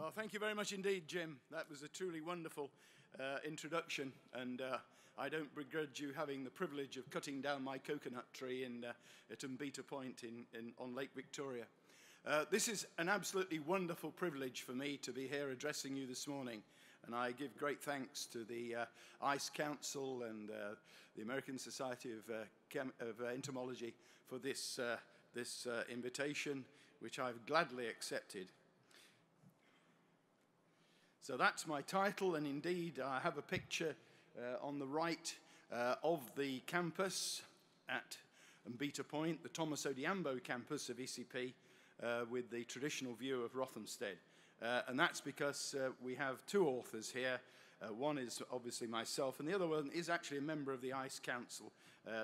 Well, thank you very much indeed, Jim. That was a truly wonderful introduction, and I don't begrudge you having the privilege of cutting down my coconut tree at Mbita Point on Lake Victoria. This is an absolutely wonderful privilege for me to be here addressing you this morning, and I give great thanks to the ICE Council and the American Society of Entomology for this, this invitation, which I've gladly accepted. So that's my title, and indeed I have a picture on the right of the campus at Mbita Point, the Thomas Odiambo campus of ECP, with the traditional view of Rothamsted. And that's because we have two authors here. One is obviously myself, and the other one is actually a member of the ICE Council,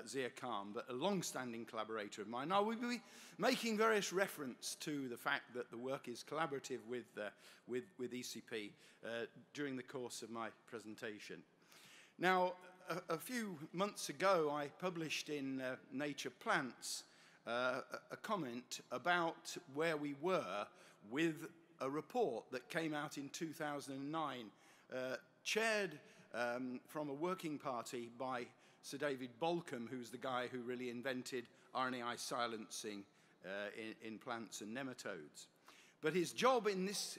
Zia Khan, but a long-standing collaborator of mine. I will be making various reference to the fact that the work is collaborative with ECP during the course of my presentation. Now, a few months ago, I published in Nature Plants a comment about where we were with a report that came out in 2009, chaired from a working party by Sir David Baulcombe, who's the guy who really invented RNAi silencing in plants and nematodes. But his job in this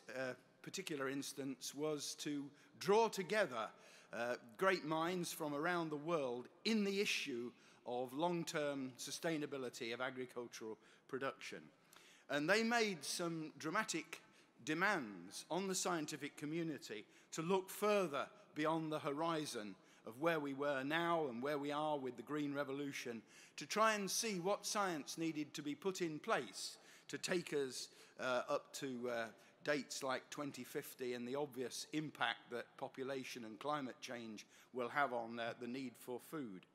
particular instance was to draw together great minds from around the world in the issue of long-term sustainability of agricultural production. And they made some dramatic demands on the scientific community to look further beyond the horizon of where we were now and where we are with the Green Revolution, to try and see what science needed to be put in place to take us up to dates like 2050 and the obvious impact that population and climate change will have on the need for food.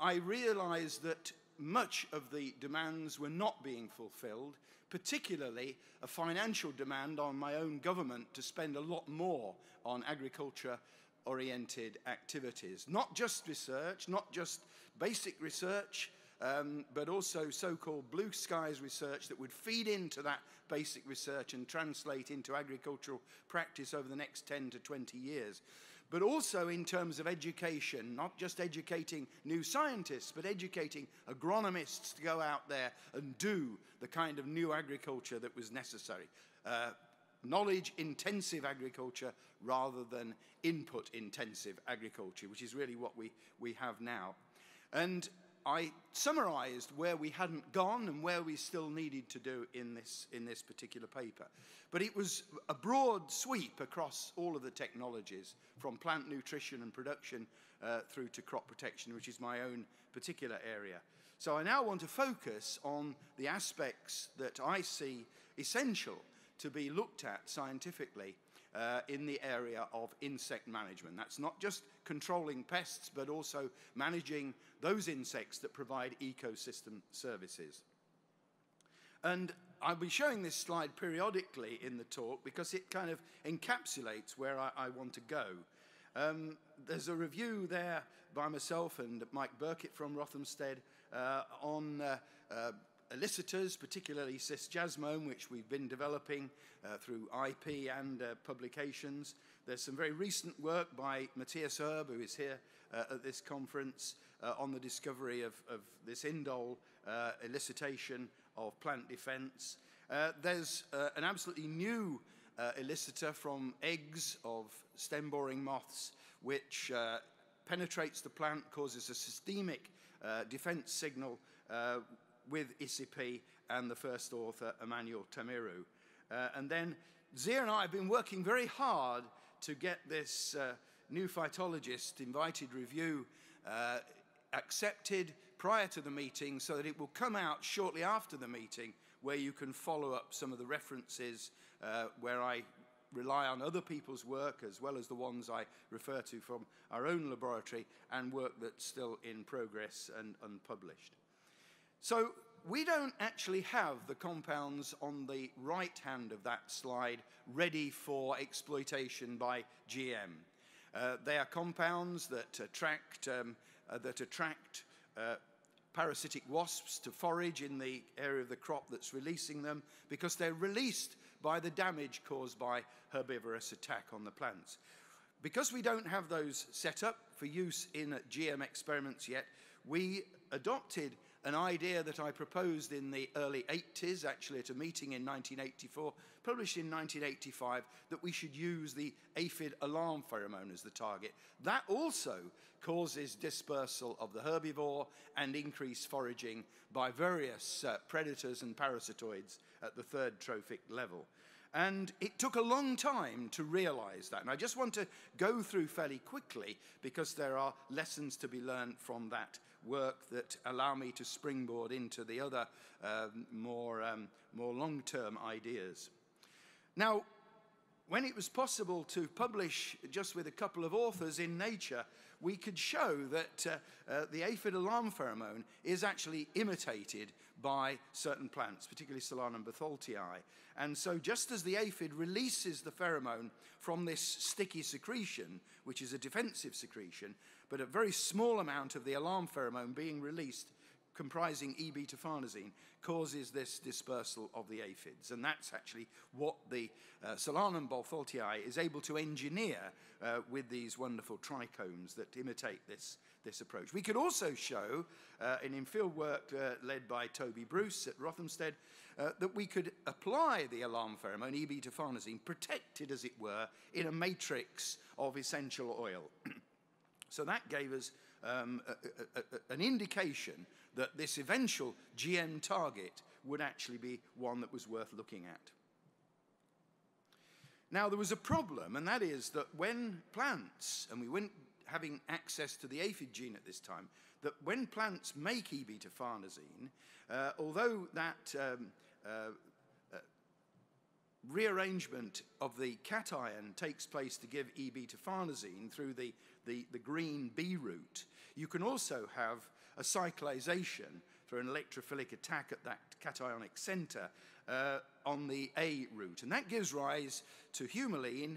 I realized that much of the demands were not being fulfilled, particularly a financial demand on my own government to spend a lot more on agriculture-oriented activities. Not just research, not just basic research, but also so-called blue skies research that would feed into that basic research and translate into agricultural practice over the next 10 to 20 years. But also in terms of education, not just educating new scientists, but educating agronomists to go out there and do the kind of new agriculture that was necessary. Knowledge-intensive agriculture rather than input-intensive agriculture, which is really what we have now. And I summarized where we hadn't gone and where we still needed to do in this particular paper. But it was a broad sweep across all of the technologies, from plant nutrition and production through to crop protection, which is my own particular area. So I now want to focus on the aspects that I see essential to be looked at scientifically in the area of insect management. That's not just controlling pests, but also managing those insects that provide ecosystem services. And I'll be showing this slide periodically in the talk because it kind of encapsulates where I want to go. There's a review there by myself and Mike Burkett from Rothamsted on elicitors, particularly cisjasmone, which we've been developing through IP and publications. There's some very recent work by Matthias Erb, who is here at this conference, on the discovery of this indole elicitation of plant defense. There's an absolutely new elicitor from eggs of stem-boring moths, which penetrates the plant, causes a systemic defense signal with ECP and the first author, Emmanuel Tamiru. And then Zia and I have been working very hard to get this new phytologist invited review accepted prior to the meeting so that it will come out shortly after the meeting, where you can follow up some of the references where I rely on other people's work as well as the ones I refer to from our own laboratory and work that's still in progress and unpublished. So we don't actually have the compounds on the right hand of that slide ready for exploitation by GM. They are compounds that attract, parasitic wasps to forage in the area of the crop that's releasing them, because they're released by the damage caused by herbivorous attack on the plants. Because we don't have those set up for use in GM experiments yet, we adopted an idea that I proposed in the early 80s, actually at a meeting in 1984, published in 1985, that we should use the aphid alarm pheromone as the target. That also causes dispersal of the herbivore and increased foraging by various predators and parasitoids at the third trophic level. And it took a long time to realize that. And I just want to go through fairly quickly because there are lessons to be learned from that work that allow me to springboard into the other more long-term ideas. Now, when it was possible to publish just with a couple of authors in Nature, we could show that the aphid alarm pheromone is actually imitated by certain plants, particularly Solanum betulifolii. And so just as the aphid releases the pheromone from this sticky secretion, which is a defensive secretion, but a very small amount of the alarm pheromone being released comprising E-beta-farnesene causes this dispersal of the aphids. And that's actually what the Solanum bulbocastanum is able to engineer with these wonderful trichomes that imitate this approach. We could also show, and in field work led by Toby Bruce at Rothamsted, that we could apply the alarm pheromone, E-beta-farnesene, protected as it were, in a matrix of essential oil. So that gave us an indication that this eventual GM target would actually be one that was worth looking at. Now, there was a problem, and that is that when plants, and we weren't having access to the aphid gene at this time, that when plants make E-beta-farnesene, although that rearrangement of the cation takes place to give E-beta-farnesene through the green B route, you can also have a cyclization through an electrophilic attack at that cationic center on the A route. And that gives rise to humulene,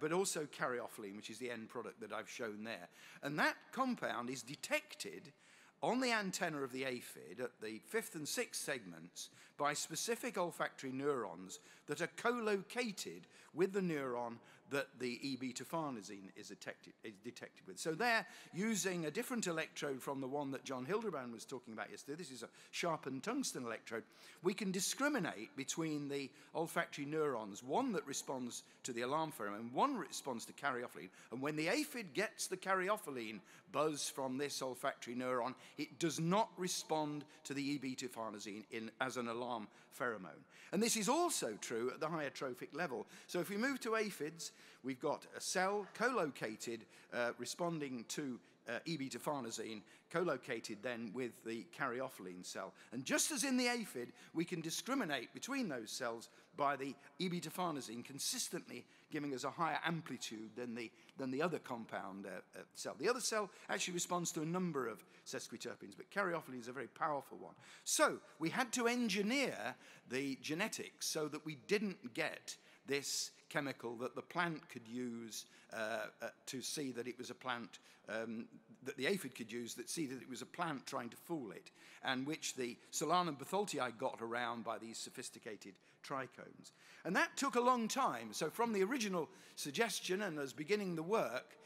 but also caryophyllene, which is the end product that I've shown there. And that compound is detected on the antenna of the aphid at the 5th and 6th segments by specific olfactory neurons that are co-located with the neuron that the E-beta-farnesene is detected with. So they're using a different electrode from the one that John Hildebrand was talking about yesterday. This is a sharpened tungsten electrode. We can discriminate between the olfactory neurons, one that responds to the alarm pheromone, one responds to caryophyllene. And when the aphid gets the caryophyllene buzz from this olfactory neuron, it does not respond to the E-beta-farnesene as an alarm pheromone. And this is also true at the higher trophic level. So if we move to aphids, we've got a cell co-located responding to E-beta-farnesene, co-located then with the caryophyllene cell. And just as in the aphid, we can discriminate between those cells by the E-beta-farnesene consistently giving us a higher amplitude than the other compound cell. The other cell actually responds to a number of sesquiterpenes, but caryophyllene is a very powerful one. So we had to engineer the genetics so that we didn't get this chemical that the plant could use to see that it was a plant, that the aphid could use that see that it was a plant trying to fool it, and which the Solanum betulifolii got around by these sophisticated trichomes. And that took a long time. So from the original suggestion and us beginning the work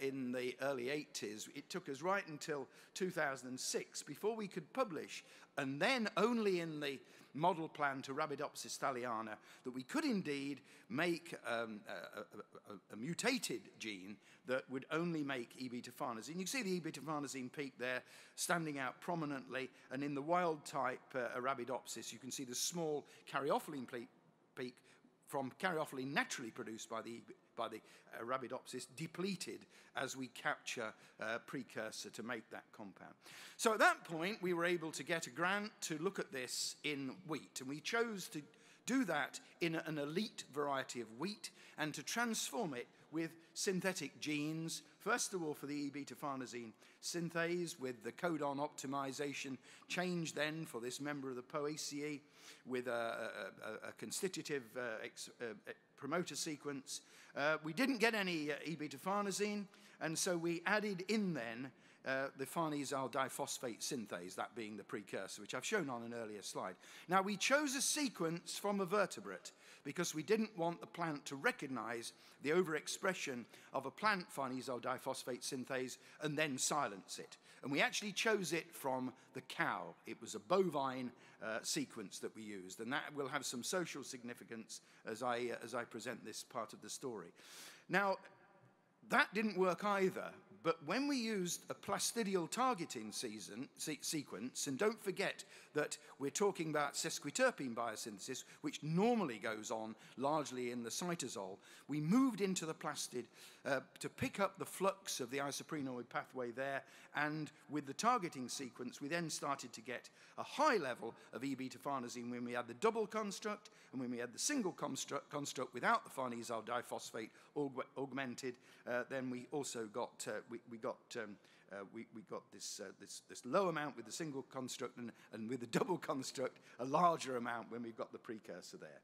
in the early 80s, it took us right until 2006 before we could publish, and then only in the model plant Arabidopsis thaliana, that we could indeed make a mutated gene that would only make E-beta-farnesene. You can see the E-beta-farnesene peak there standing out prominently, and in the wild type Arabidopsis, you can see the small caryophyllene peak from caryophyllene naturally produced by the Arabidopsis depleted as we capture precursor to make that compound. So at that point, we were able to get a grant to look at this in wheat, and we chose to do that in an elite variety of wheat and to transform it with synthetic genes, first of all for the E-beta-farnesene synthase with the codon optimization change then for this member of the Poaceae with a constitutive promoter sequence. We didn't get any E-beta-farnesene, and so we added in then the farnesyl diphosphate synthase, that being the precursor, which I've shown on an earlier slide. Now, we chose a sequence from a vertebrate. because we didn't want the plant to recognize the overexpression of a plant farnesyl diphosphate synthase and then silence it. And we actually chose it from the cow. It was a bovine sequence that we used, and that will have some social significance as I present this part of the story. Now, that didn't work either, but when we used a plastidial targeting sequence, and don't forget that we're talking about sesquiterpene biosynthesis, which normally goes on largely in the cytosol, we moved into the plastid to pick up the flux of the isoprenoid pathway there, and with the targeting sequence, we then started to get a high level of E-beta-farnesene when we had the double construct, and when we had the single construct without the farnesyl diphosphate augmented, then we also got this low amount with the single construct, and with the double construct a larger amount when we've got the precursor there.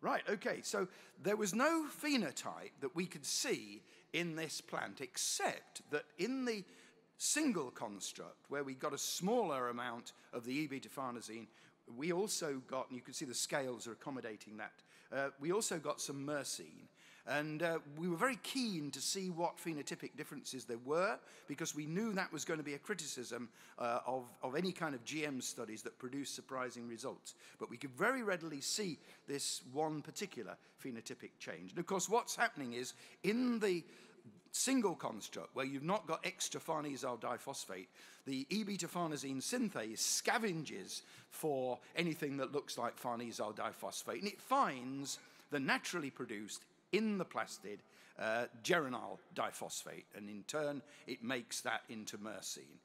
Right, okay, so there was no phenotype that we could see in this plant, except that in the single construct, where we got a smaller amount of the E-beta-farnesene, we also got, and you can see the scales are accommodating that, we also got some myrcene. And we were very keen to see what phenotypic differences there were, because we knew that was going to be a criticism of any kind of GM studies that produce surprising results. But we could very readily see this one particular phenotypic change. And of course, what's happening is in the single construct, where you've not got extra farnesyl diphosphate, the E-beta-farnesene synthase scavenges for anything that looks like farnesyl diphosphate, and it finds the naturally produced in the plastid geraniol diphosphate, and in turn it makes that into myrcene.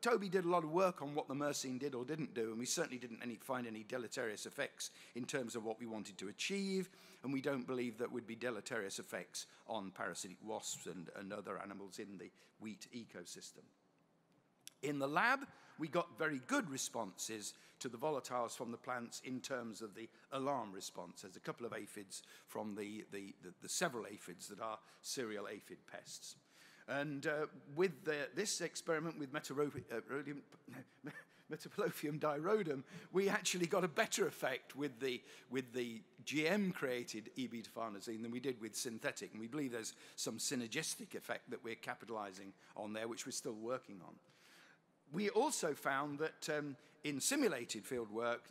Toby did a lot of work on what the myrcene did or didn't do, and we certainly didn't find any deleterious effects in terms of what we wanted to achieve, and we don't believe that would be deleterious effects on parasitic wasps and other animals in the wheat ecosystem. In the lab, we got very good responses to the volatiles from the plants in terms of the alarm response. There's a couple of aphids from the several aphids that are serial aphid pests. And with this experiment with Metapelophium dirodum, we actually got a better effect with the GM-created E-beta-farnesene than we did with synthetic, and we believe there's some synergistic effect that we're capitalizing on there, which we're still working on. We also found that in simulated field work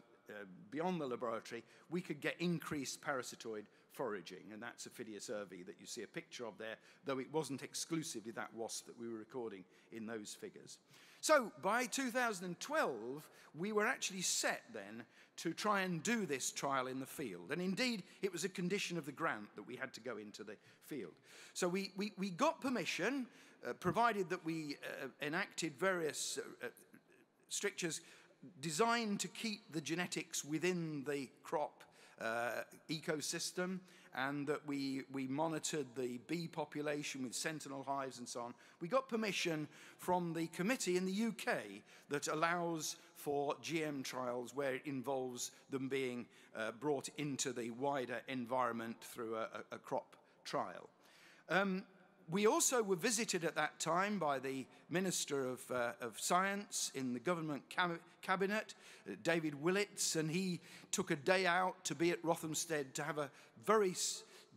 beyond the laboratory, we could get increased parasitoid foraging, and that's Aphidius ervi that you see a picture of there, though it wasn't exclusively that wasp that we were recording in those figures. So by 2012, we were actually set then to try and do this trial in the field. And indeed, it was a condition of the grant that we had to go into the field. So we got permission, provided that we enacted various strictures designed to keep the genetics within the crop ecosystem, and that we monitored the bee population with sentinel hives and so on. We got permission from the committee in the UK that allows for GM trials where it involves them being brought into the wider environment through a crop trial. We also were visited at that time by the Minister of Science in the government cabinet, David Willits, and he took a day out to be at Rothamsted to have a very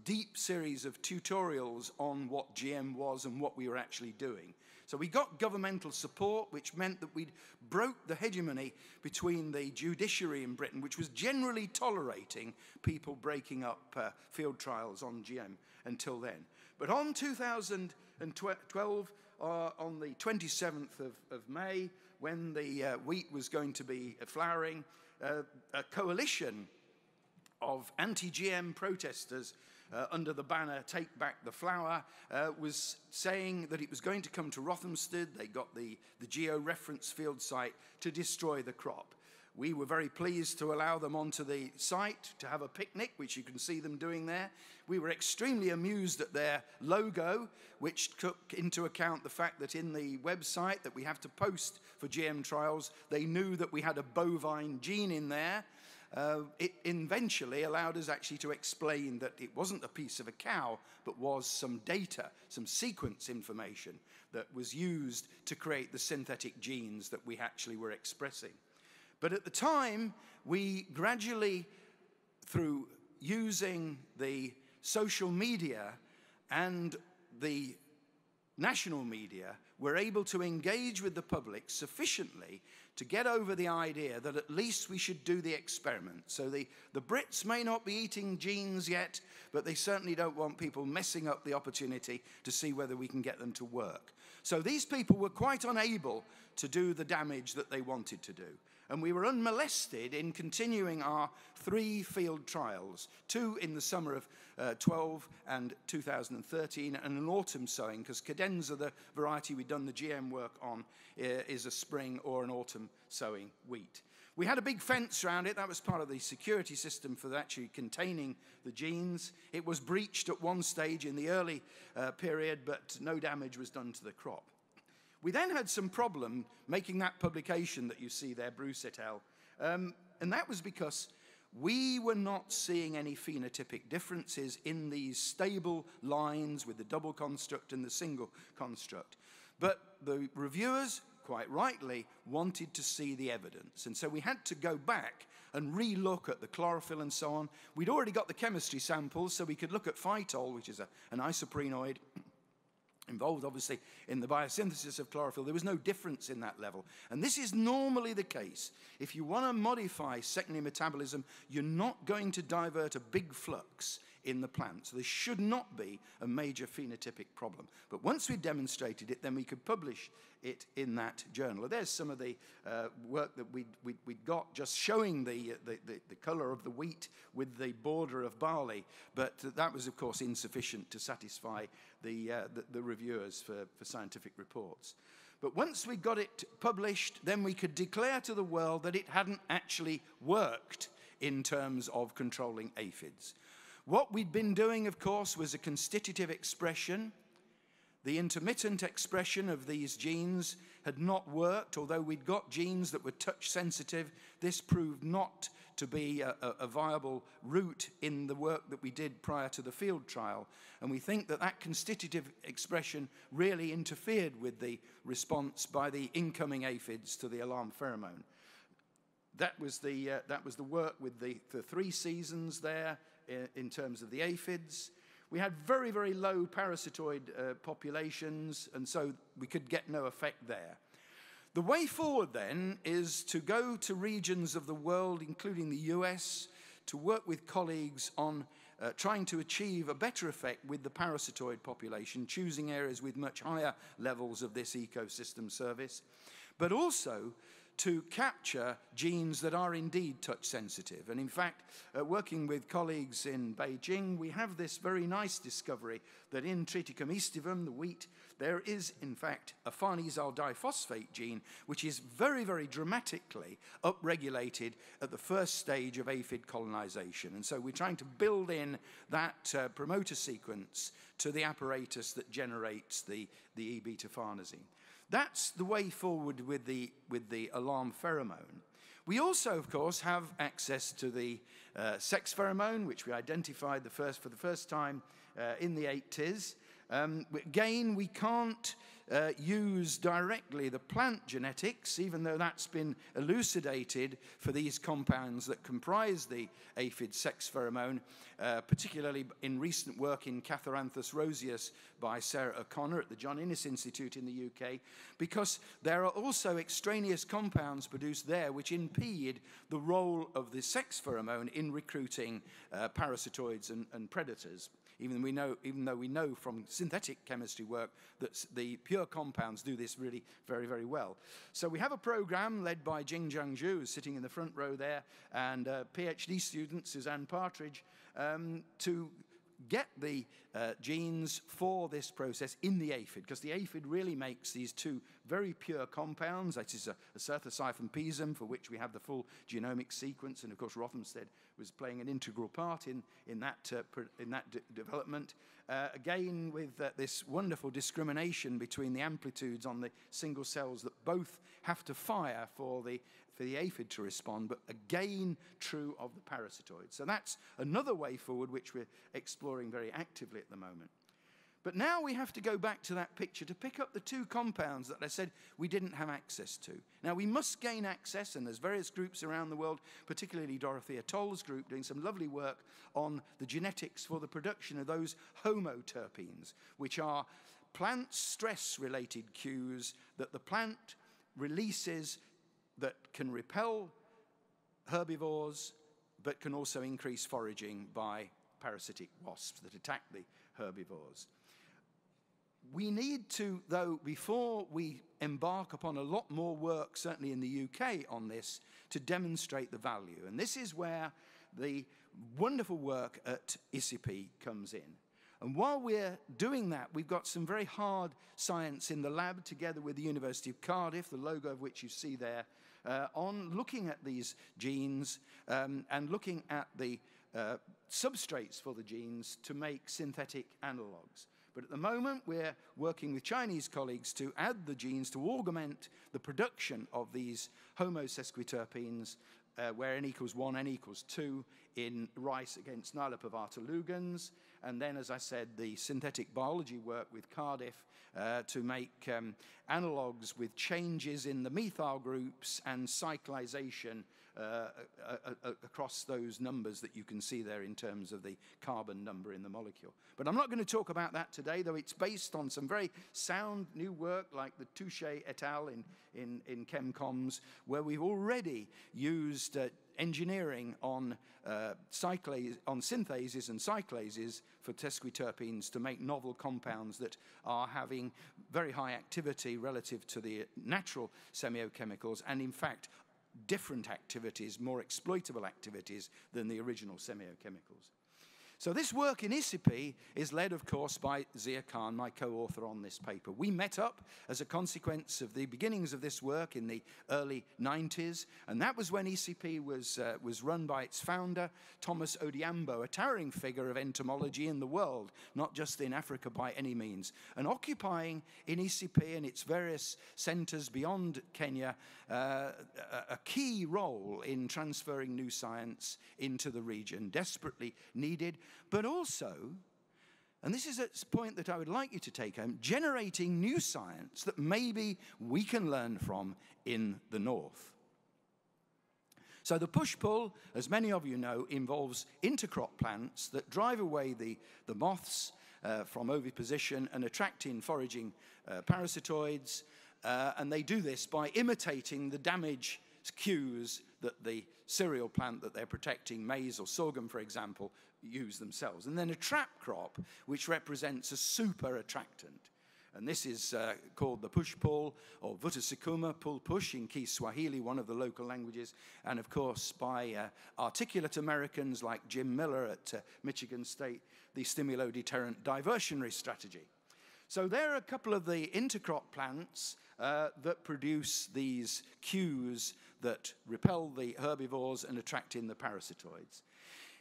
deep series of tutorials on what GM was and what we were actually doing. So we got governmental support, which meant that we broke the hegemony between the judiciary in Britain, which was generally tolerating people breaking up field trials on GM until then. But on 2012, on the 27th of May, when the wheat was going to be flowering, a coalition of anti-GM protesters under the banner Take Back the Flower was saying that it was going to come to Rothamsted. They got the geo-reference field site to destroy the crop. We were very pleased to allow them onto the site to have a picnic, which you can see them doing there. We were extremely amused at their logo, which took into account the fact that in the website that we have to post for GM trials, they knew that we had a bovine gene in there. It eventually allowed us actually to explain that it wasn't a piece of a cow, but was some data, some sequence information that was used to create the synthetic genes that we actually were expressing. But at the time, we gradually, through using the social media and the national media, we're able to engage with the public sufficiently to get over the idea that at least we should do the experiment. So the Brits may not be eating genes yet, but they certainly don't want people messing up the opportunity to see whether we can get them to work. So these people were quite unable to do the damage that they wanted to do. And we were unmolested in continuing our 3 field trials, 2 in the summer of 12 and 2013, and an autumn sowing, because cadenza, the variety we'd done the GM work on, is a spring or an autumn sowing wheat. We had a big fence around it. That was part of the security system for actually containing the genes. It was breached at one stage in the early period, but no damage was done to the crop. We then had some problem making that publication that you see there, Bruce et al. And that was because we were not seeing any phenotypic differences in these stable lines with the double construct and the single construct. But the reviewers, quite rightly, wanted to see the evidence. And so we had to go back and re-look at the chlorophyll and so on. We'd already got the chemistry samples, so we could look at phytol, which is an isoprenoid, involved obviously in the biosynthesis of chlorophyll. There was no difference in that level. And this is normally the case. If you want to modify secondary metabolism, you're not going to divert a big flux in the plant. So there should not be a major phenotypic problem. But once we demonstrated it, then we could publish it in that journal. There's some of the work that we'd got just showing the color of the wheat with the border of barley, but that was, of course, insufficient to satisfy the reviewers for scientific reports. But once we got it published, then we could declare to the world that it hadn't actually worked in terms of controlling aphids. What we'd been doing, of course, was a constitutive expression. The intermittent expression of these genes had not worked, although we'd got genes that were touch sensitive. This proved not to be a viable route in the work that we did prior to the field trial. And we think that that constitutive expression really interfered with the response by the incoming aphids to the alarm pheromone. That was the work with the 3 seasons there. In terms of the aphids, we had very, very low parasitoid populations, and so we could get no effect there. The way forward then is to go to regions of the world, including the US, to work with colleagues on trying to achieve a better effect with the parasitoid population, choosing areas with much higher levels of this ecosystem service, but also to capture genes that are indeed touch sensitive. And in fact, working with colleagues in Beijing, we have this very nice discovery that in Triticum aestivum, the wheat, there is in fact a farnesyl diphosphate gene, which is very, very dramatically upregulated at the first stage of aphid colonization. And so we're trying to build in that promoter sequence to the apparatus that generates the E-beta-farnesene. That's the way forward with the alarm pheromone. We also, of course, have access to the sex pheromone, which we identified for the first time in the 80s. Again, we can't use directly the plant genetics, even though that's been elucidated for these compounds that comprise the aphid sex pheromone, particularly in recent work in Catharanthus roseus by Sarah O'Connor at the John Innes Institute in the UK, because there are also extraneous compounds produced there which impede the role of the sex pheromone in recruiting parasitoids and predators. Even though we know from synthetic chemistry work that the pure compounds do this really very, very well. So we have a program led by Jing Zhang Zhu, who's sitting in the front row there, and a PhD student, Suzanne Partridge, to get the genes for this process in the aphid, because the aphid really makes these 2 very pure compounds. That is Acyrthosiphon pisum, for which we have the full genomic sequence, and of course Rothamsted was playing an integral part in that development. Again, with this wonderful discrimination between the amplitudes on the single cells that both have to fire for the aphid to respond, but again, true of the parasitoid. So that's another way forward, which we're exploring very actively at the moment. But now we have to go back to that picture to pick up the two compounds that I said we didn't have access to. Now, we must gain access, and there's various groups around the world, particularly Dorothea Toll's group, doing some lovely work on the genetics for the production of those homoterpenes, which are plant stress-related cues that the plant releases that can repel herbivores, but can also increase foraging by parasitic wasps that attack the herbivores. We need to, though, before we embark upon a lot more work, certainly in the UK on this, to demonstrate the value. And this is where the wonderful work at ICP comes in. And while we're doing that, we've got some very hard science in the lab together with the University of Cardiff, the logo of which you see there, on looking at these genes and looking at the substrates for the genes to make synthetic analogues. But at the moment, we're working with Chinese colleagues to add the genes to augment the production of these homosesquiterpenes, where N = 1, N = 2 in rice against Nilaparvata lugens. And then, as I said, the synthetic biology work with Cardiff to make analogues with changes in the methyl groups and cyclization across those numbers that you can see there in terms of the carbon number in the molecule. But I'm not going to talk about that today, though it's based on some very sound new work like the Touchet et al. in ChemComs, where we've already used engineering on synthases and cyclases for sesquiterpenes to make novel compounds that are having very high activity relative to the natural semiochemicals, and in fact different activities, more exploitable activities than the original semiochemicals. So this work in ICP is led, of course, by Zia Khan, my co-author on this paper. We met up as a consequence of the beginnings of this work in the early 90s, and that was when ECP was run by its founder, Thomas Odiambo, a towering figure of entomology in the world, not just in Africa by any means, and occupying in ECP and its various centers beyond Kenya a key role in transferring new science into the region, desperately needed. But also, and this is a point that I would like you to take home, generating new science that maybe we can learn from in the north. So the push-pull, as many of you know, involves intercrop plants that drive away the moths from oviposition and attract in foraging parasitoids, and they do this by imitating the damage cues that the cereal plant that they're protecting, maize or sorghum, for example, use themselves. And then a trap crop, which represents a super attractant. And this is called the push-pull, or vutasukuma, pull-push, in Kiswahili, one of the local languages, and of course by articulate Americans like Jim Miller at Michigan State, the stimulo-deterrent diversionary strategy. So there are a couple of the intercrop plants that produce these cues that repel the herbivores and attract in the parasitoids.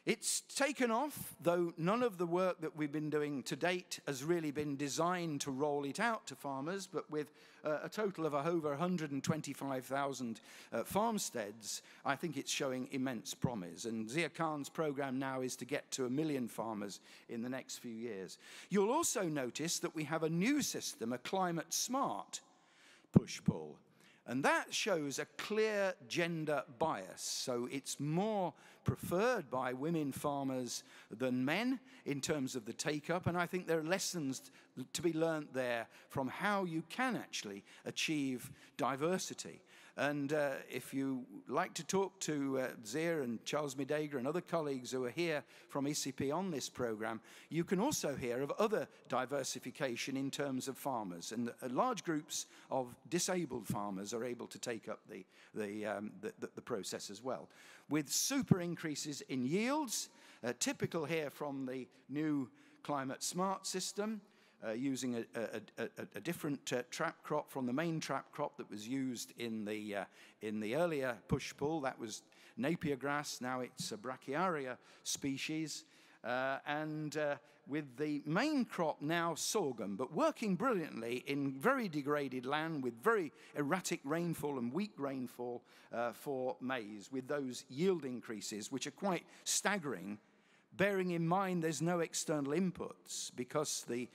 It's taken off, though none of the work that we've been doing to date has really been designed to roll it out to farmers, but with a total of over 125,000 farmsteads, I think it's showing immense promise. And Zia Khan's program now is to get to 1 million farmers in the next few years. You'll also notice that we have a new system, a climate smart push-pull. And that shows a clear gender bias. So it's more preferred by women farmers than men in terms of the take-up. And I think there are lessons to be learned there from how you can actually achieve diversity. And if you like to talk to Zia and Charles Midega and other colleagues who are here from ECP on this program, you can also hear of other diversification in terms of farmers. And large groups of disabled farmers are able to take up the process as well. With super increases in yields, typical here from the new climate smart system, using a different trap crop from the main trap crop that was used in the earlier push-pull. That was Napier grass, now it's a Brachiaria species. And with the main crop now sorghum, but working brilliantly in very degraded land with very erratic rainfall and weak rainfall for maize, with those yield increases, which are quite staggering, bearing in mind there's no external inputs because the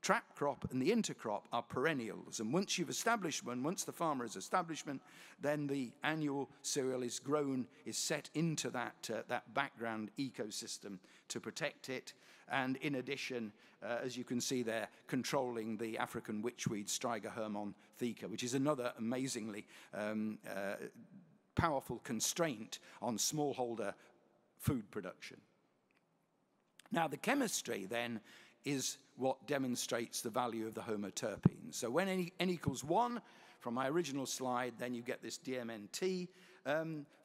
trap crop and the intercrop are perennials. And once you've established one, once the farmer has established one, then the annual cereal is grown, is set into that, that background ecosystem to protect it. And in addition, as you can see there, controlling the African witchweed Striga hermonthica, which is another amazingly powerful constraint on smallholder food production. Now, the chemistry then is what demonstrates the value of the homoterpenes. So when N equals 1, from my original slide, then you get this DMNT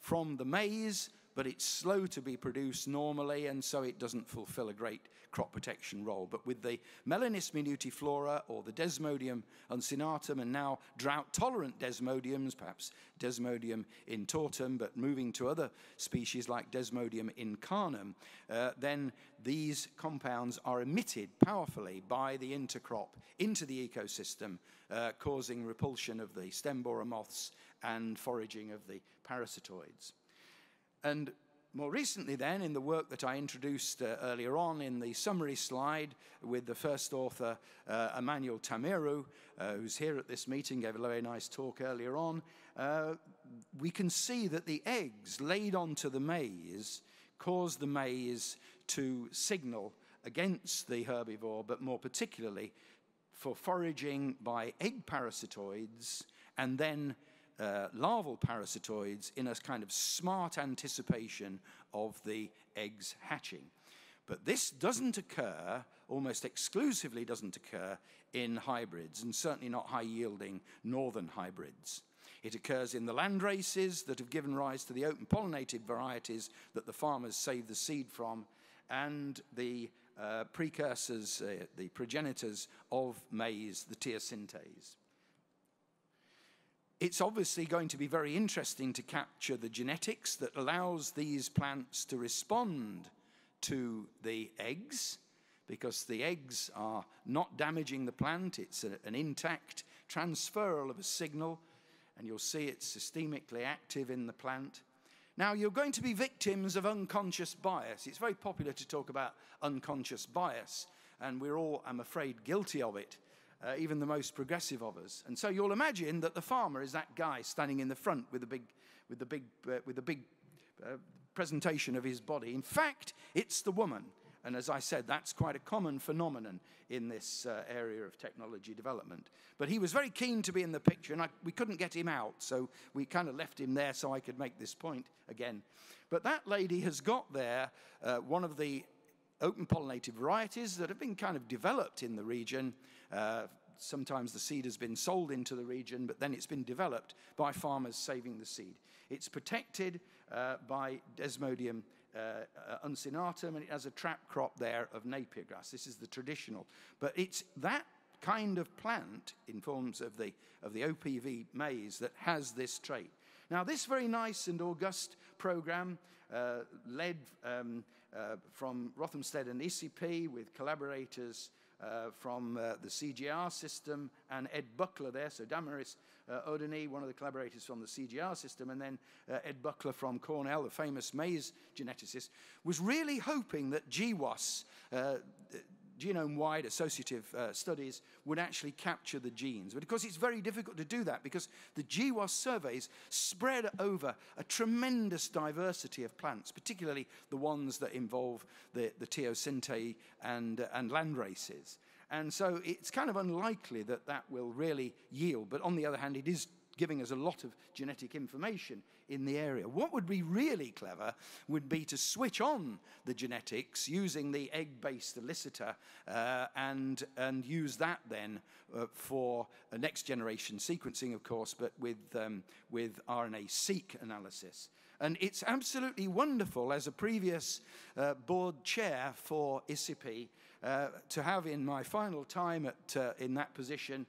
from the maize, but it's slow to be produced normally, and so it doesn't fulfill a great crop protection role. But with the Melanis minutiflora, or the Desmodium uncinatum, and now drought-tolerant desmodiums, perhaps Desmodium intortum, but moving to other species like Desmodium incarnum, then these compounds are emitted powerfully by the intercrop into the ecosystem, causing repulsion of the stem borer moths and foraging of the parasitoids. And more recently then, in the work that I introduced earlier on in the summary slide with the first author, Emmanuel Tamiru, who's here at this meeting, gave a very nice talk earlier on, we can see that the eggs laid onto the maize cause the maize to signal against the herbivore, but more particularly for foraging by egg parasitoids and then larval parasitoids in a kind of smart anticipation of the eggs hatching. But this doesn't occur, almost exclusively doesn't occur in hybrids, and certainly not high-yielding northern hybrids. It occurs in the land races that have given rise to the open pollinated varieties that the farmers save the seed from, and the precursors, the progenitors of maize, the teosintase. It's obviously going to be very interesting to capture the genetics that allows these plants to respond to the eggs, because the eggs are not damaging the plant. It's an intact transferal of a signal, and you'll see it's systemically active in the plant. Now, you're going to be victims of unconscious bias. It's very popular to talk about unconscious bias, and we're all, I'm afraid, guilty of it. Even the most progressive of us. And so you'll imagine that the farmer is that guy standing in the front with the big, presentation of his body. In fact, it's the woman. And as I said, that's quite a common phenomenon in this area of technology development. But he was very keen to be in the picture, and we couldn't get him out, so we kind of left him there so I could make this point again. But that lady has got there one of the open pollinated varieties that have been kind of developed in the region. Sometimes the seed has been sold into the region, but then it's been developed by farmers saving the seed. It's protected by Desmodium uncinatum, and it has a trap crop there of Napier grass. This is the traditional. But it's that kind of plant, in forms of the, OPV maize, that has this trait. Now, this very nice and august program led from Rothamsted and ECP with collaborators from the CGR system and Ed Buckler there, so Damaris Odeny, one of the collaborators from the CGR system, and then Ed Buckler from Cornell, the famous maize geneticist, was really hoping that GWAS, genome-wide associative studies, would actually capture the genes. But of course, it's very difficult to do that because the GWAS surveys spread over a tremendous diversity of plants, particularly the ones that involve the teosinte and land races. And so it's kind of unlikely that that will really yield. But on the other hand, it is giving us a lot of genetic information in the area. What would be really clever would be to switch on the genetics using the egg-based elicitor and use that then for next-generation sequencing, of course, but with RNA-seq analysis. And it's absolutely wonderful, as a previous board chair for ICP, to have in my final time at, in that position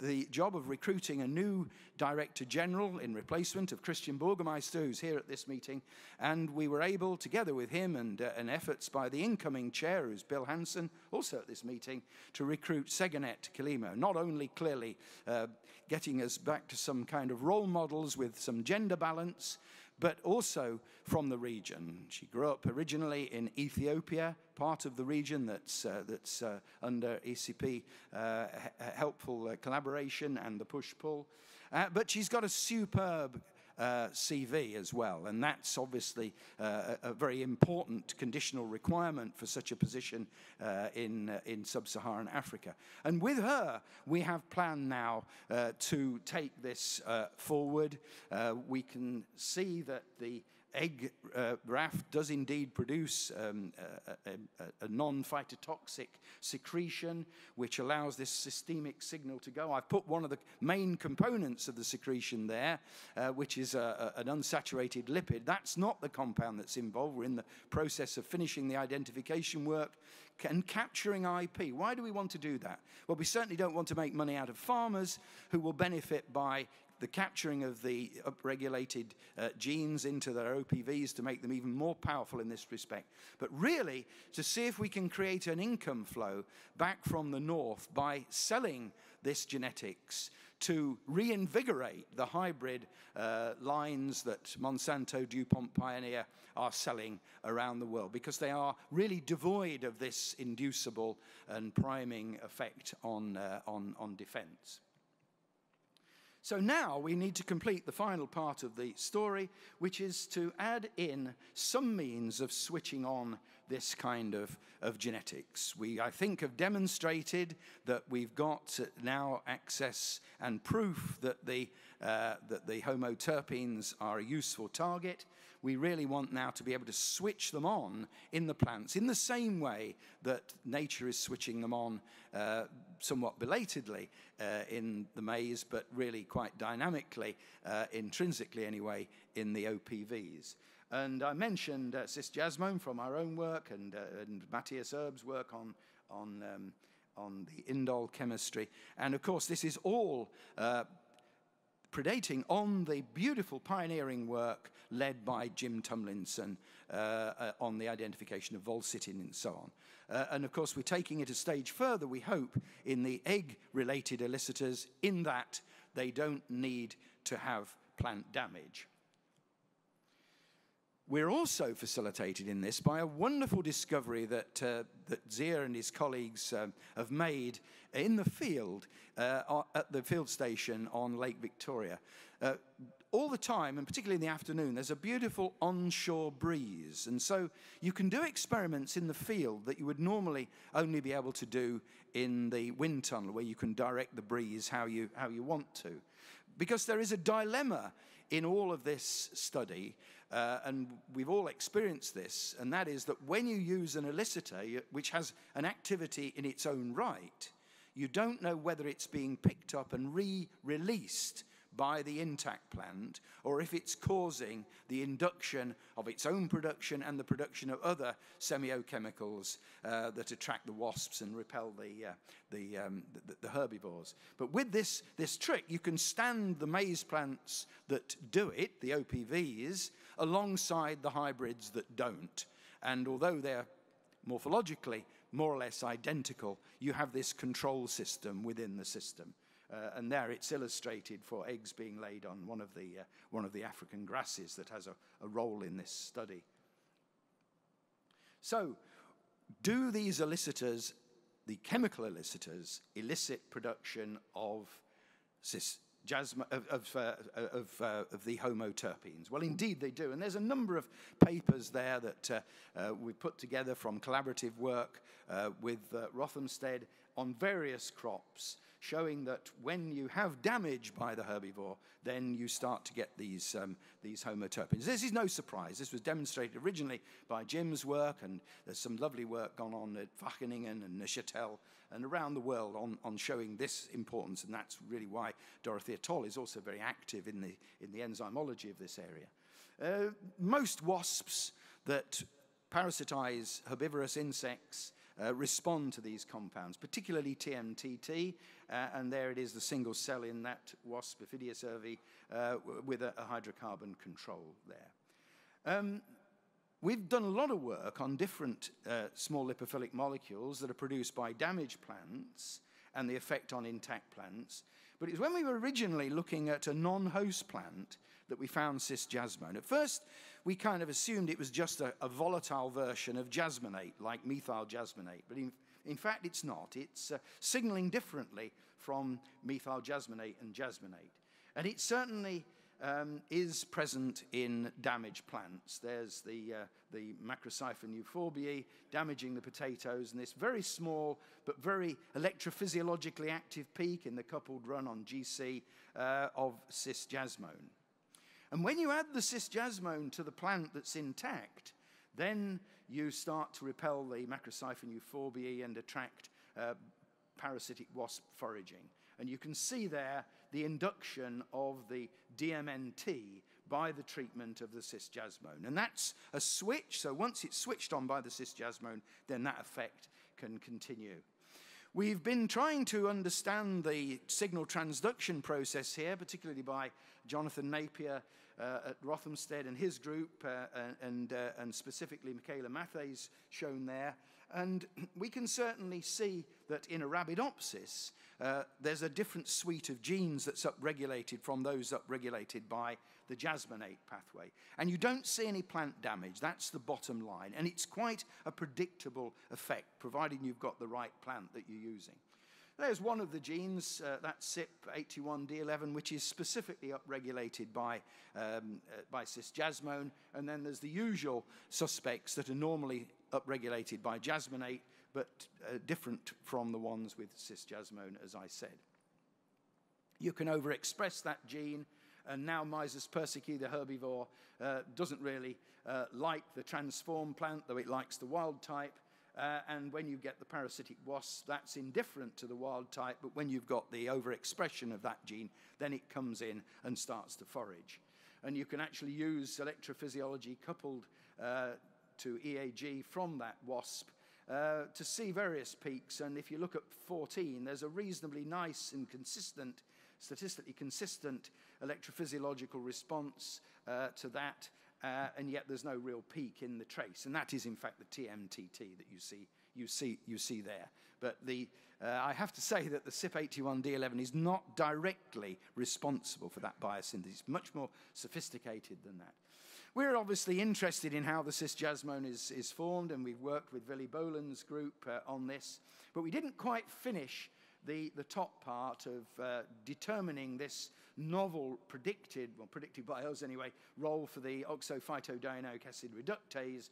the job of recruiting a new Director General in replacement of Christian Burgermeister, who's here at this meeting, and we were able, together with him and efforts by the incoming chair, who's Bill Hansen, also at this meeting, to recruit Seganet Kilimo, not only clearly getting us back to some kind of role models with some gender balance, but also from the region. She grew up originally in Ethiopia, part of the region that's under ECP helpful collaboration and the push-pull. But she's got a superb CV as well, and that's obviously a very important conditional requirement for such a position in sub-Saharan Africa. And with her, we have planned now to take this forward. We can see that the egg raft does indeed produce a non-phytotoxic secretion, which allows this systemic signal to go. I've put one of the main components of the secretion there, which is an unsaturated lipid. That's not the compound that's involved. We're in the process of finishing the identification work and capturing IP. Why do we want to do that? Well, we certainly don't want to make money out of farmers who will benefit by the capturing of the upregulated genes into their OPVs to make them even more powerful in this respect. But really, to see if we can create an income flow back from the north by selling this genetics to reinvigorate the hybrid lines that Monsanto, DuPont, Pioneer are selling around the world, because they are really devoid of this inducible and priming effect on defense. So now we need to complete the final part of the story, which is to add in some means of switching on this kind of genetics. We, I think, have demonstrated that we've got now access and proof that the homo terpenes are a useful target. We really want now to be able to switch them on in the plants in the same way that nature is switching them on somewhat belatedly in the maize, but really quite dynamically, intrinsically anyway, in the OPVs. And I mentioned cisjasmone from our own work and Matthias Erb's work on the indole chemistry. And of course, this is all predating on the beautiful pioneering work led by Jim Tumlinson on the identification of volsitin and so on. And of course, we're taking it a stage further, we hope, in the egg-related elicitors, in that they don't need to have plant damage. We're also facilitated in this by a wonderful discovery that, that Zia and his colleagues have made in the field, at the field station on Lake Victoria. All the time, and particularly in the afternoon, there's a beautiful onshore breeze. And so you can do experiments in the field that you would normally only be able to do in the wind tunnel, where you can direct the breeze how you want to. Because there is a dilemma in all of this study, and we've all experienced this, and that is that when you use an elicitor, which has an activity in its own right, you don't know whether it's being picked up and re-released by the intact plant, or if it's causing the induction of its own production and the production of other semiochemicals that attract the wasps and repel the herbivores. But with this trick, you can stand the maize plants that do it, the OPVs, alongside the hybrids that don't. And although they're morphologically more or less identical, you have this control system within the system. And there it's illustrated for eggs being laid on one of the African grasses that has a role in this study. So, do these elicitors, the chemical elicitors, elicit production of the homo terpenes? Well, indeed they do, and there's a number of papers there that we put together from collaborative work with Rothamsted on various crops, showing that when you have damage by the herbivore, then you start to get these homo terpenes. This is no surprise. This was demonstrated originally by Jim's work, and there's some lovely work gone on at Wageningen and Neuchâtel and around the world on showing this importance, and that's really why Dorothea Toll is also very active in the enzymology of this area. Most wasps that parasitize herbivorous insects respond to these compounds, particularly TMTT, and there it is, the single cell in that wasp, Aphidius ervi, with a hydrocarbon control there. We've done a lot of work on different small lipophilic molecules that are produced by damaged plants and the effect on intact plants, but it was when we were originally looking at a non-host plant that we found cisjasmone. At first, we kind of assumed it was just a volatile version of jasmonate, like methyl jasmonate, but in fact it's not. It's signaling differently from methyl jasmonate and jasmonate. And it certainly is present in damaged plants. There's the Macrosiphon euphorbiae damaging the potatoes, and this very small but very electrophysiologically active peak in the coupled run on GC of cisjasmone. And when you add the cisjasmone to the plant that's intact, then you start to repel the Macrosiphon euphorbiae and attract parasitic wasp foraging. And you can see there the induction of the DMNT by the treatment of the cisjasmone. And that's a switch, so once it's switched on by the cisjasmone, then that effect can continue. We've been trying to understand the signal transduction process here, particularly by Jonathan Napier at Rothamsted and his group, and specifically Michaela Mathe's shown there. And we can certainly see that in Arabidopsis, there's a different suite of genes that's upregulated from those upregulated by the jasmonate pathway. And you don't see any plant damage. That's the bottom line. And it's quite a predictable effect, provided you've got the right plant that you're using. There's one of the genes, that's CYP81D11, which is specifically upregulated by cisjasmone. And then there's the usual suspects that are normally upregulated by jasmonate, but different from the ones with cisjasmone, as I said. You can overexpress that gene, and now Mysis persicii, the herbivore, doesn't really like the transformed plant, though it likes the wild type. And when you get the parasitic wasp, that's indifferent to the wild type, but when you've got the overexpression of that gene, then it comes in and starts to forage. And you can actually use electrophysiology coupled to EAG from that wasp to see various peaks. And if you look at 14, there's a reasonably nice and consistent, statistically consistent electrophysiological response to that. And yet there's no real peak in the trace, and that is in fact the TMTT that you see there. But I have to say that the CYP81D11 is not directly responsible for that biosynthesis. It's much more sophisticated than that. We're obviously interested in how the cisjasmone is formed, and we've worked with Willy Boland's group on this, but we didn't quite finish the top part of determining this novel predicted, well, predicted by us anyway, role for the oxophytodinoic acid reductase.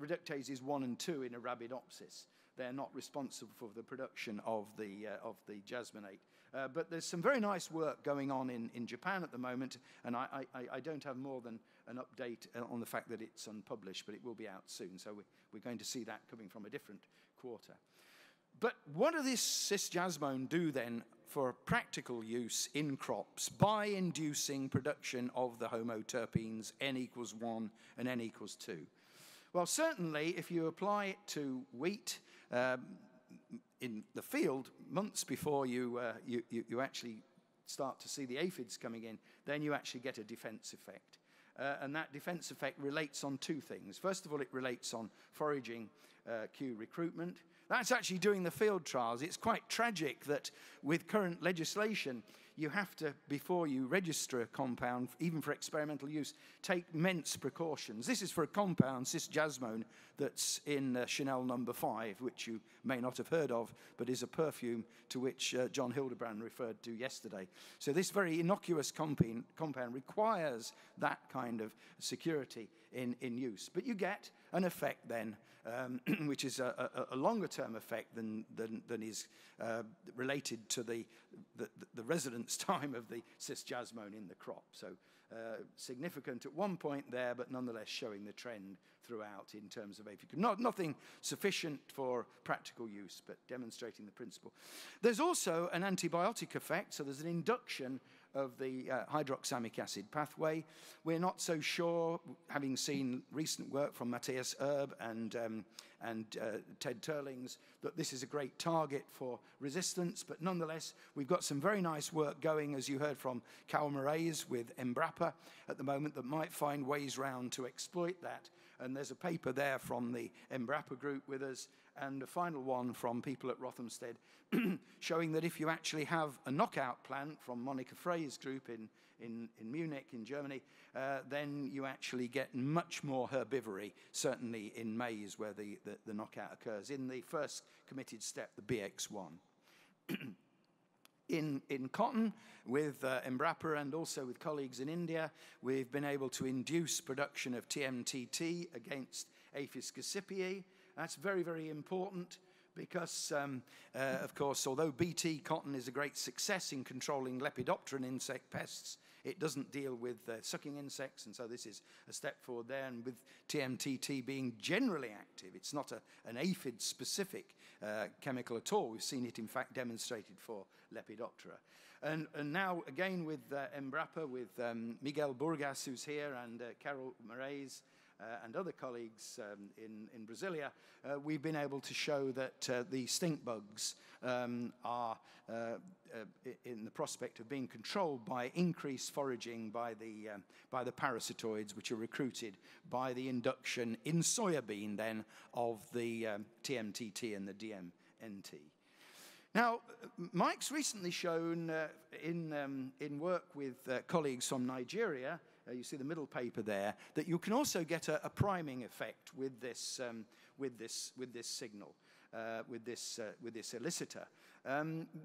Reductase is 1 and 2 in Arabidopsis. They're not responsible for the production of the jasmonate. But there's some very nice work going on in Japan at the moment, and I don't have more than an update on the fact that it's unpublished, but it will be out soon. So we're going to see that coming from a different quarter. But what does this cisjasmone do then for practical use in crops by inducing production of the homoterpenes N=1 and N=2? Well, certainly if you apply it to wheat in the field months before you actually start to see the aphids coming in, then you actually get a defense effect. And that defense effect relates on two things. First of all, it relates on foraging queue recruitment. That's actually doing the field trials. It's quite tragic that with current legislation, you have to, before you register a compound, even for experimental use, take immense precautions. This is for a compound, cisjasmone, that's in Chanel No. 5, which you may not have heard of, but is a perfume to which John Hildebrand referred to yesterday. So this very innocuous compound requires that kind of security in use. But you get an effect then, which is a longer-term effect than is related to the residence time of the cisjasmone in the crop. So significant at one point there, but nonetheless showing the trend throughout in terms of aphids. Nothing sufficient for practical use, but demonstrating the principle. There's also an antibiotic effect, so there's an induction of the hydroxamic acid pathway. We're not so sure, having seen recent work from Matthias Erb and Ted Turling's, that this is a great target for resistance, but nonetheless, we've got some very nice work going, as you heard from Cal Moraes with Embrapa at the moment, that might find ways round to exploit that. And there's a paper there from the Embrapa group with us, and a final one from people at Rothamsted showing that if you actually have a knockout plant from Monica Frey's group in Munich, in Germany, then you actually get much more herbivory, certainly in maize where the knockout occurs. In the first committed step, the BX1. In cotton, with Embrapa and also with colleagues in India, we've been able to induce production of TMTT against Aphis cassipae. That's very, very important because, of course, although Bt cotton is a great success in controlling Lepidopteran insect pests, it doesn't deal with sucking insects, and so this is a step forward there. And with TMTT being generally active, it's not an aphid-specific chemical at all. We've seen it, in fact, demonstrated for Lepidoptera. And now, again, with Embrapa, with Miguel Burgas, who's here, and Carol Moraes, and other colleagues in Brasilia, we've been able to show that the stink bugs are in the prospect of being controlled by increased foraging by the parasitoids, which are recruited by the induction in soybean then of the TMTT and the DMNT. Now, Mike's recently shown in work with colleagues from Nigeria, you see the middle paper there, that you can also get a priming effect with this signal, with this elicitor.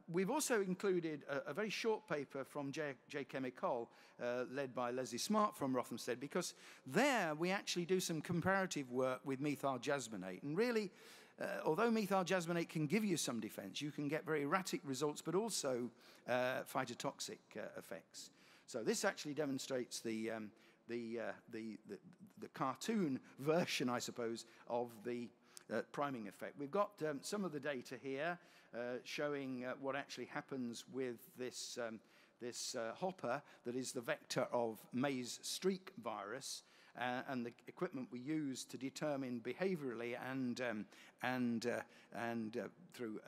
We've also included a very short paper from J. Chemical, led by Leslie Smart from Rothamsted, because there we actually do some comparative work with methyl jasmonate, and really. Although methyl jasmonate can give you some defense, you can get very erratic results, but also phytotoxic effects. So this actually demonstrates the cartoon version, I suppose, of the priming effect. We've got some of the data here showing what actually happens with this, this hopper that is the vector of maize streak virus. And the equipment we use to determine behaviorally and through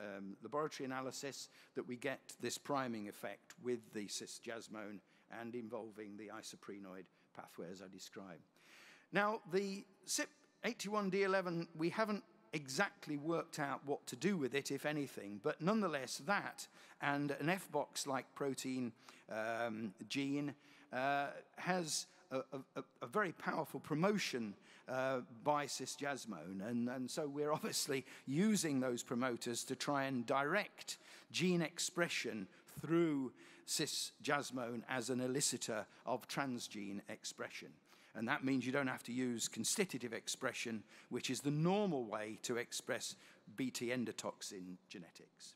laboratory analysis that we get this priming effect with the cisjasmone and involving the isoprenoid pathway as I described. Now, the CYP81D11, we haven't exactly worked out what to do with it, if anything, but nonetheless that and an F-box-like protein gene has a very powerful promotion by cisjasmone, and so we're obviously using those promoters to try and direct gene expression through cisjasmone as an elicitor of transgene expression. And that means you don't have to use constitutive expression, which is the normal way to express Bt endotoxin genetics.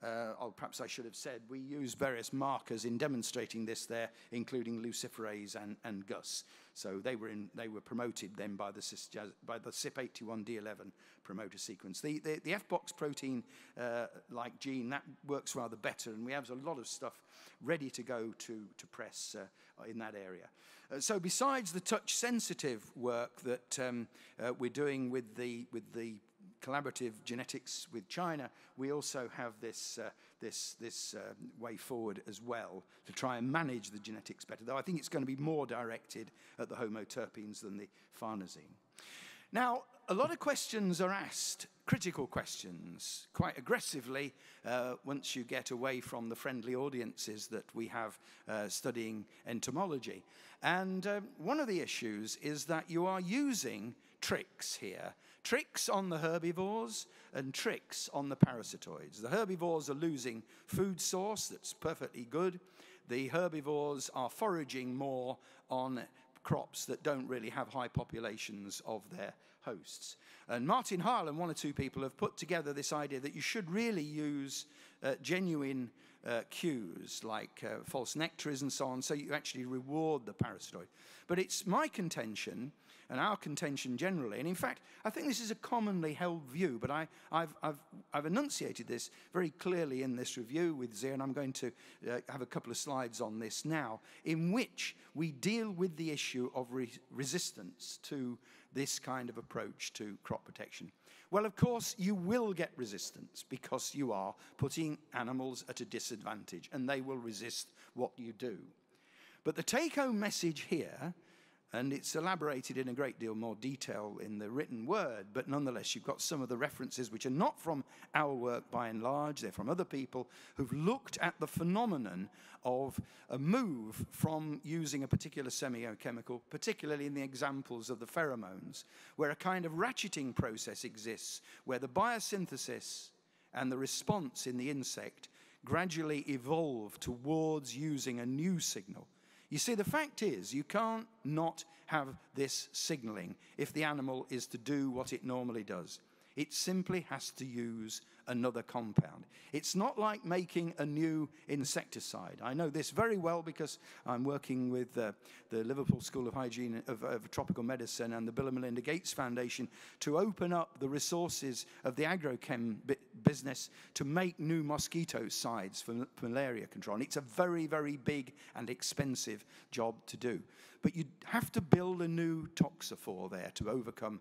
Perhaps I should have said, we use various markers in demonstrating this there, including luciferase and GUS. So they were promoted then by the CYP81D11 promoter sequence. The F-box protein-like gene, that works rather better, and we have a lot of stuff ready to go to press in that area. So besides the touch-sensitive work that we're doing with the collaborative genetics with China, we also have this way forward as well to try and manage the genetics better, though I think it's going to be more directed at the homoterpenes than the farnesene. Now, a lot of questions are asked, critical questions, quite aggressively once you get away from the friendly audiences that we have studying entomology. And one of the issues is that you are using tricks here. Tricks on the herbivores and tricks on the parasitoids. The herbivores are losing food source, that's perfectly good. The herbivores are foraging more on crops that don't really have high populations of their hosts. And Martin Harlan, one or two people, have put together this idea that you should really use genuine cues like false nectaries and so on, so you actually reward the parasitoid. But it's my contention, and our contention generally, and in fact, I think this is a commonly held view, but I've enunciated this very clearly in this review with Zia, and I'm going to have a couple of slides on this now, in which we deal with the issue of resistance to this kind of approach to crop protection. Well, of course, you will get resistance because you are putting animals at a disadvantage and they will resist what you do. But the take-home message here, And it's elaborated in a great deal more detail in the written word, but nonetheless, you've got some of the references which are not from our work by and large, they're from other people who've looked at the phenomenon of a move from using a particular semiochemical, particularly in the examples of the pheromones, where a kind of ratcheting process exists, where the biosynthesis and the response in the insect gradually evolve towards using a new signal. You see, the fact is, you can't not have this signaling if the animal is to do what it normally does. It simply has to use another compound. It's not like making a new insecticide. I know this very well because I'm working with the Liverpool School of Hygiene of Tropical Medicine and the Bill and Melinda Gates Foundation to open up the resources of the agrochem business to make new mosquito sides for malaria control. And it's a very, very big and expensive job to do. But you have to build a new toxophore there to overcome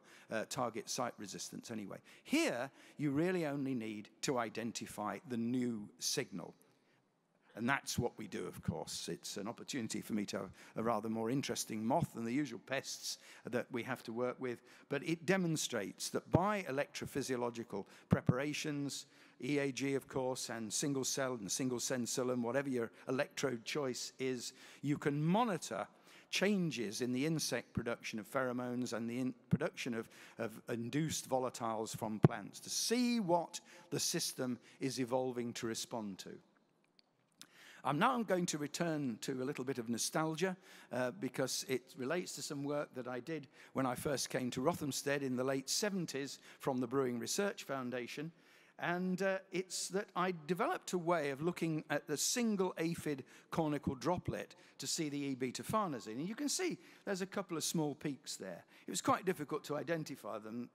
target site resistance anyway. Here, you really only need to identify the new signal. And that's what we do, of course. It's an opportunity for me to have a rather more interesting moth than the usual pests that we have to work with. But it demonstrates that by electrophysiological preparations, EAG, of course, and single cell and single sensillum, whatever your electrode choice is, you can monitor changes in the insect production of pheromones and the production of induced volatiles from plants to see what the system is evolving to respond to. I'm now going to return to a little bit of nostalgia because it relates to some work that I did when I first came to Rothamsted in the late 70s from the Brewing Research Foundation. And it's that I developed a way of looking at the single aphid cornicle droplet to see the E-beta-farnesene. And you can see there's a couple of small peaks there. It was quite difficult to identify them.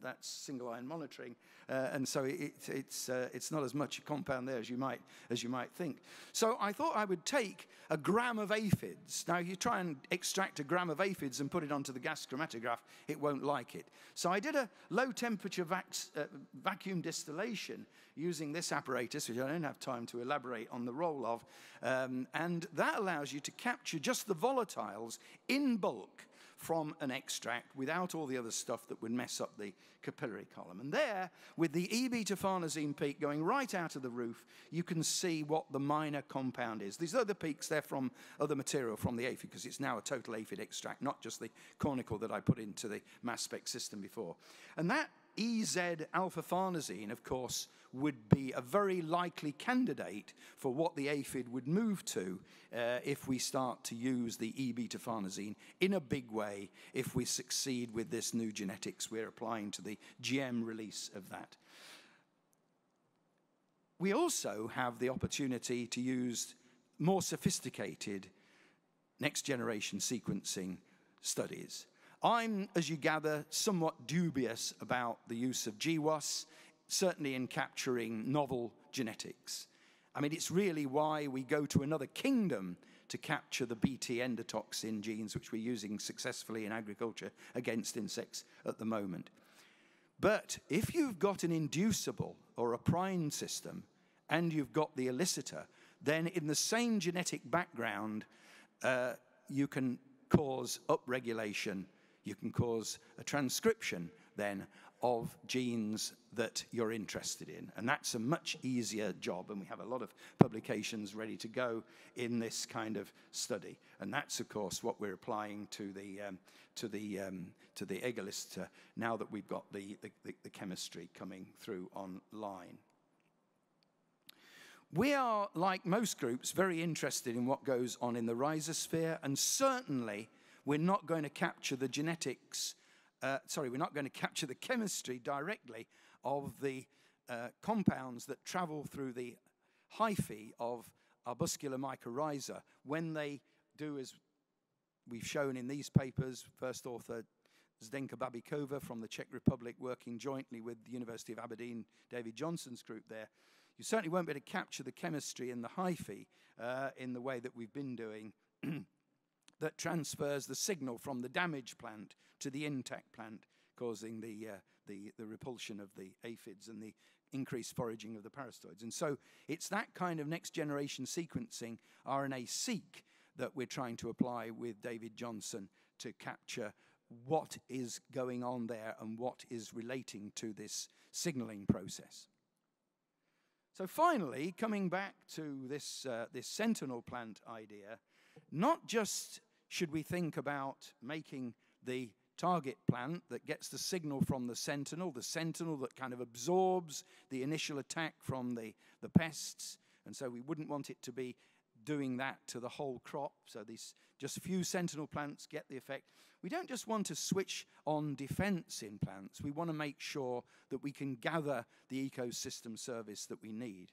That's single-ion monitoring. And so it's not as much a compound there as you might think. So I thought I would take a gram of aphids. Now, you try and extract a gram of aphids and put it onto the gas chromatograph, it won't like it. So I did a low-temperature vacuum distillation using this apparatus, which I don't have time to elaborate on the role of, and that allows you to capture just the volatiles in bulk from an extract without all the other stuff that would mess up the capillary column. And there, with the E-beta-farnesene peak going right out of the roof, you can see what the minor compound is. These other peaks, they're from other material from the aphid, because it's now a total aphid extract, not just the cornicle that I put into the mass spec system before. And that EZ-alpha-farnesene, of course, would be a very likely candidate for what the aphid would move to if we start to use the E-beta-farnesene in a big way if we succeed with this new genetics we're applying to the GM release of that. We also have the opportunity to use more sophisticated next-generation sequencing studies. I'm, as you gather, somewhat dubious about the use of GWAS, certainly in capturing novel genetics. I mean, it's really why we go to another kingdom to capture the Bt endotoxin genes, which we're using successfully in agriculture against insects at the moment. But if you've got an inducible or a prime system, and you've got the elicitor, then in the same genetic background, you can cause upregulation. You can cause a transcription, then, of genes that you're interested in. And that's a much easier job, and we have a lot of publications ready to go in this kind of study. And that's, of course, what we're applying to the egg elicitor now that we've got the chemistry coming through online. We are, like most groups, very interested in what goes on in the rhizosphere, and certainly we're not going to capture the genetics, we're not going to capture the chemistry directly of the compounds that travel through the hyphae of arbuscular mycorrhiza when they do, as we've shown in these papers, first author Zdenka Babikova from the Czech Republic working jointly with the University of Aberdeen, David Johnson's group there. You certainly won't be able to capture the chemistry in the hyphae in the way that we've been doing that transfers the signal from the damaged plant to the intact plant, causing the repulsion of the aphids and the increased foraging of the parasitoids. And so it's that kind of next-generation sequencing, RNA-seq, that we're trying to apply with David Johnson to capture what is going on there and what is relating to this signaling process. So finally, coming back to this, this sentinel plant idea, not just should we think about making the target plant that gets the signal from the sentinel that kind of absorbs the initial attack from the pests, and so we wouldn't want it to be doing that to the whole crop, so these just few sentinel plants get the effect. We don't just want to switch on defense in plants, we want to make sure that we can gather the ecosystem service that we need.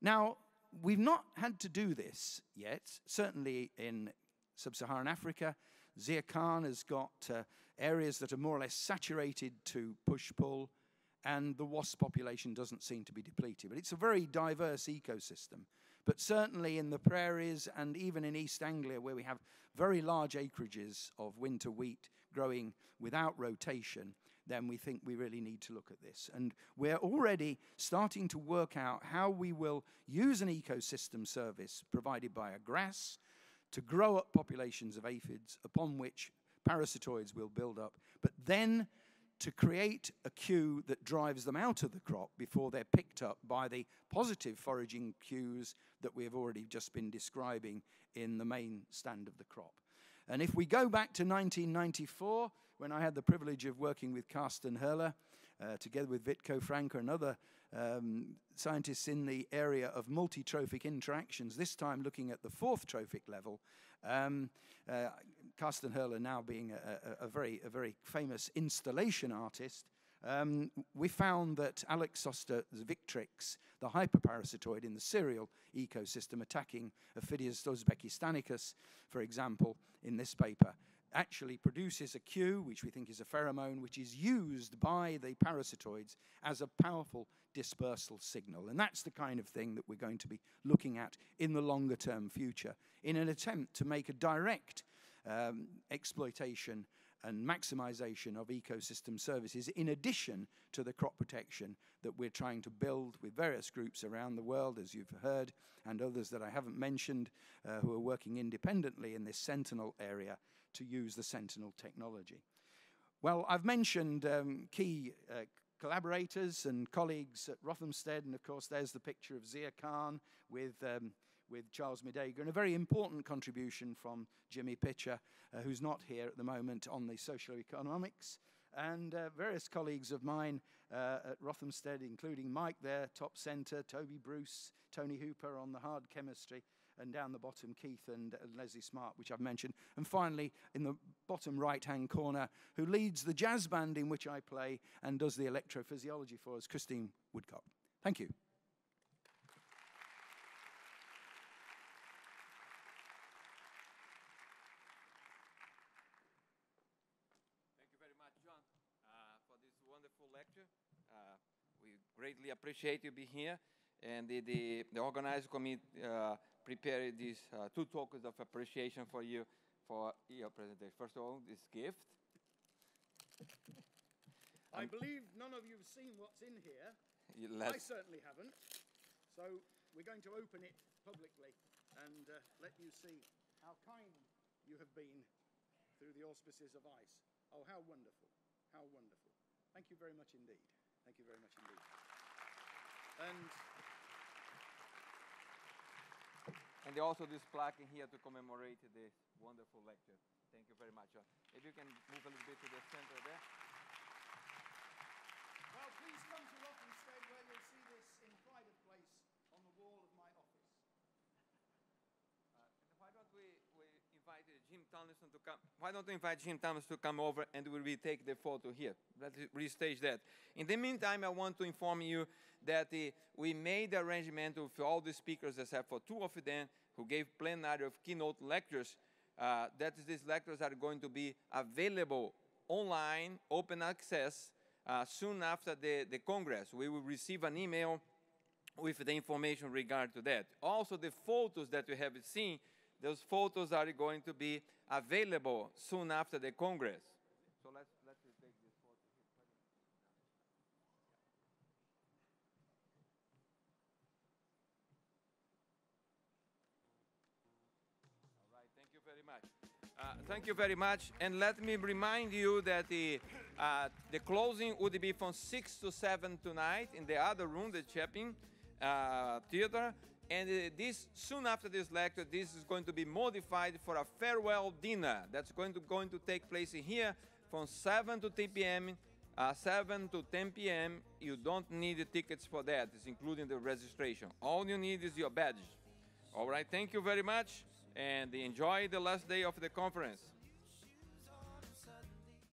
Now, we've not had to do this yet, certainly in sub-Saharan Africa. Zia Khan has got areas that are more or less saturated to push-pull, and the wasp population doesn't seem to be depleted. But it's a very diverse ecosystem. But certainly in the prairies and even in East Anglia, where we have very large acreages of winter wheat growing without rotation, then we think we really need to look at this. And we're already starting to work out how we will use an ecosystem service provided by a grass to grow up populations of aphids upon which parasitoids will build up, but then to create a cue that drives them out of the crop before they're picked up by the positive foraging cues that we have already just been describing in the main stand of the crop. And if we go back to 1994, when I had the privilege of working with Carsten Herrler, together with Vitko Franker and other scientists in the area of multi-trophic interactions, this time looking at the fourth trophic level, Carsten Herrler now being a very famous installation artist, we found that Alexoster victrix, the hyperparasitoid in the cereal ecosystem attacking Aphidius uzbekistanicus, for example, in this paper, actually produces a cue, which we think is a pheromone, which is used by the parasitoids as a powerful dispersal signal. And that's the kind of thing that we're going to be looking at in the longer-term future in an attempt to make a direct exploitation and maximization of ecosystem services in addition to the crop protection that we're trying to build with various groups around the world, as you've heard, and others that I haven't mentioned who are working independently in this sentinel area to use the sentinel technology. Well, I've mentioned key collaborators and colleagues at Rothamsted, and of course there's the picture of Zia Khan with Charles Midega, and a very important contribution from Jimmy Pitcher, who's not here at the moment, on the socioeconomics, and various colleagues of mine at Rothamsted, including Mike there, top centre, Toby Bruce, Tony Hooper on the hard chemistry, and down the bottom, Keith and Leslie Smart, which I've mentioned. And finally, in the bottom right-hand corner, who leads the jazz band in which I play and does the electrophysiology for us, Christine Woodcock. Thank you. Greatly appreciate you being here, and the organizing committee prepared these two tokens of appreciation for you for your presentation. First of all, this gift. I believe none of you have seen what's in here. I certainly haven't. So we're going to open it publicly and let you see how kind you have been through the auspices of ICE. Oh, how wonderful. How wonderful. Thank you very much indeed. Thank you very much indeed. And they also this plaque in here to commemorate this wonderful lecture. Thank you very much. If you can move a little bit to the center there. Well, please come to Rothamsted, where you'll see this in private place on the wall of my office. Why don't we invite Jim Tomlinson to come? Why don't we invite Jim Tomlinson to come over and we'll retake the photo here? Let's restage that. In the meantime, I want to inform you that we made the arrangement with all the speakers except for two of them who gave plenary of keynote lectures. That is, these lectures are going to be available online, open access, soon after the Congress. We will receive an email with the information regard to that. Also, the photos that you have seen, those photos are going to be available soon after the Congress. So let's take this photo here. All right, much. Thank you very much. And let me remind you that the closing would be from 6 to 7 tonight in the other room, the Chapin Theater. And soon after this lecture, this is going to be modified for a farewell dinner that's going to take place here from 7 to 10 p.m. 7 to 10 p.m. You don't need the tickets for that. It's including the registration. All you need is your badge. All right, thank you very much, and enjoy the last day of the conference.